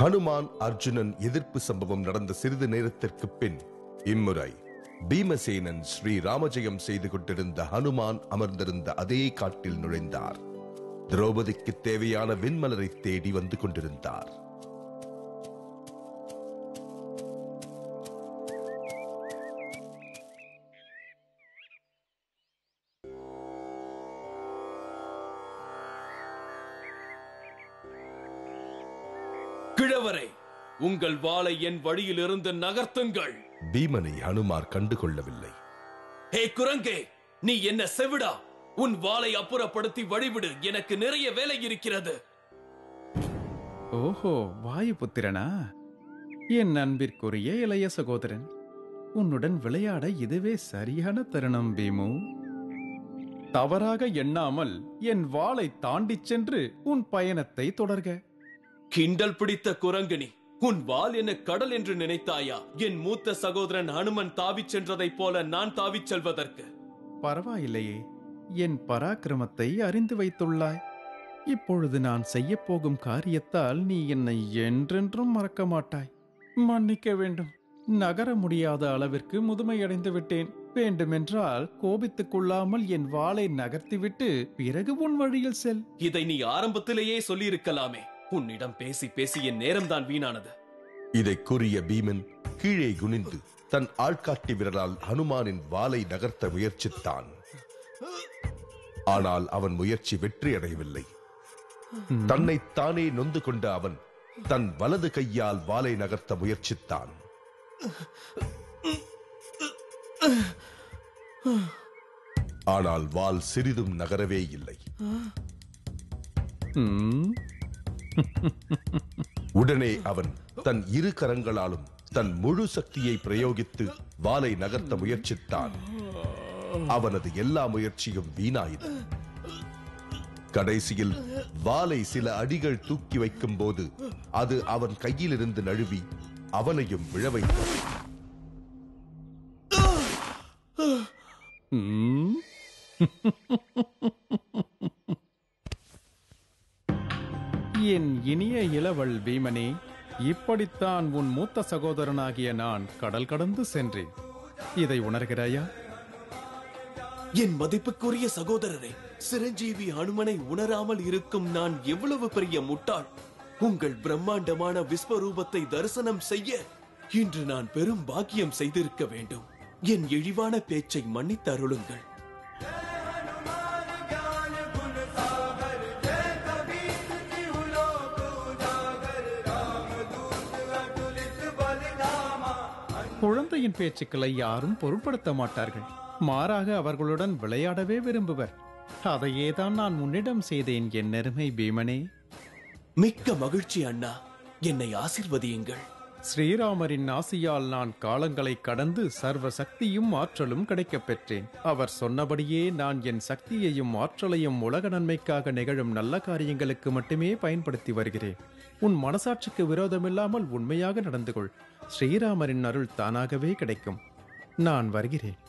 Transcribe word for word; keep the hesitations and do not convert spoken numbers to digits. ஹனுமான் அர்ஜுனன் எதிர்ப்பு சம்பவம் நடந்த சிறிது நேரத்திற்கு பின் இம்முறை பீமசேனன் ஸ்ரீ ராமஜெயம் செய்து கொண்டிருந்த ஹனுமான் அமர்ந்திருந்த அதே காட்டில் நுழைந்தார். திரௌபதிக்கு தேவையான வெண்மலரை தேடி வந்து கொண்டிருந்தார். கிழவரே, உங்கள் வாளை என் வழியிலிருந்து நகர்த்துங்கள். பீமனை ஹனுமார் கண்டுகொள்ளவில்லை. ஹே குரங்கே, நீ என்ன செவிடா? உன் வாளை அப்புறப்படுத்தி வழிவிடு, எனக்கு நிறைய வேலை இருக்கிறது. ஓஹோ, வாயு புத்திரனா, என் அன்பிற்குரிய இளைய சகோதரன், உன்னுடன் விளையாட இதுவே சரியான தருணம். பீமு, தவறாக எண்ணாமல் என் வாளை தாண்டி சென்று உன் பயணத்தை தொடர்க. கிண்டல் பிடித்த குரங்கனி, உன் வால் என்ன கடல் என்று நினைத்தாயா? என் மூத்த சகோதரன் ஹனுமன் தாவி சென்றதை போல நான் தாவி செல்வதற்கு? பரவாயில்லையே, என் பராக்கிரமத்தை அறிந்து வைத்துள்ளாய். இப்பொழுது நான் செய்ய போகும் காரியத்தால் நீ என்னை என்றென்றும் மறக்க மாட்டாய். மன்னிக்க வேண்டும், நகர முடியாத அளவிற்கு முதுமையடைந்து விட்டேன். வேண்டுமென்றால் கோபித்துக்கொள்ளாமல் என் வாளை நகர்த்திவிட்டு பிறகு உன் வழியில் செல். இதை நீ ஆரம்பத்திலேயே சொல்லியிருக்கலாமே. உன்னிடம் பேசி பேசி என் நேரம் தான் வீணானது. இதை கூறிய பீமன் கீழே குனிந்து தன் ஆள்காட்டி விரலால் ஹனுமானின் வாளை நகர்த்த முயற்சித்தான். ஆனால் அவன் முயற்சி வெற்றி அடையவில்லை. தன்னை தானே நொந்து கொண்ட அவன் தன் வலது கையால் வாளை நகர்த்த முயற்சித்தான். ஆனால் வாள் சிறிதும் நகரவே இல்லை. உடனே அவன் தன் இரு கரங்களாலும் தன் முழு சக்தியை பிரயோகித்து வாளை நகர்த்த முயற்சித்தான். அவனது எல்லா முயற்சியும் வீணாயின. கடைசியில் வாளை சில அடிகள் தூக்கி வைக்கும் போது அது அவன் கையிலிருந்து நழுவி அவனையும் விழ வைத்தது. என் இனிய இளவல் பீமனே, இப்படித்தான் உன் மூத்த சகோதரனாகிய நான் கடல் கடந்து சென்றேன். இதை உணர்கிறாயா? என் மதிப்புக்குரிய சகோதரரே, சிரஞ்சீவி ஹனுமனை உணராமல் இருக்கும் நான் எவ்வளவு பெரிய முட்டாள்! உங்கள் பிரம்மாண்டமான விஸ்வரூபத்தை தரிசனம் செய்ய இன்று நான் பெரும் பாக்கியம் செய்திருக்க வேண்டும். என் இழிவான பேச்சை மன்னித்தருளுங்கள். குழந்தையின் பேச்சுக்களை யாரும் பொருட்படுத்த மாட்டார்கள். மாறாக அவர்களுடன் விளையாடவே விரும்புவர். அதையேதான் நான் முன்னிடம் செய்தேன். என் அருமை பீமனே, மிக்க மகிழ்ச்சி அண்ணா. என்னை ஆசீர்வதியுங்கள். ஸ்ரீராமரின் ஆசியால் நான் காலங்களை கடந்து சர்வ சக்தியும் ஆற்றலும் கிடைக்கப் பெற்றேன். அவர் சொன்னபடியே நான் என் சக்தியையும் ஆற்றலையும் உலக நன்மைக்காக நிகழும் நல்ல காரியங்களுக்கு மட்டுமே பயன்படுத்தி வருகிறேன். உன் மனசாட்சிக்கு விரோதமில்லாமல் உண்மையாக நடந்து கொள். ஸ்ரீராமரின் அருள் தானாகவே கிடைக்கும். நான் வருகிறேன்.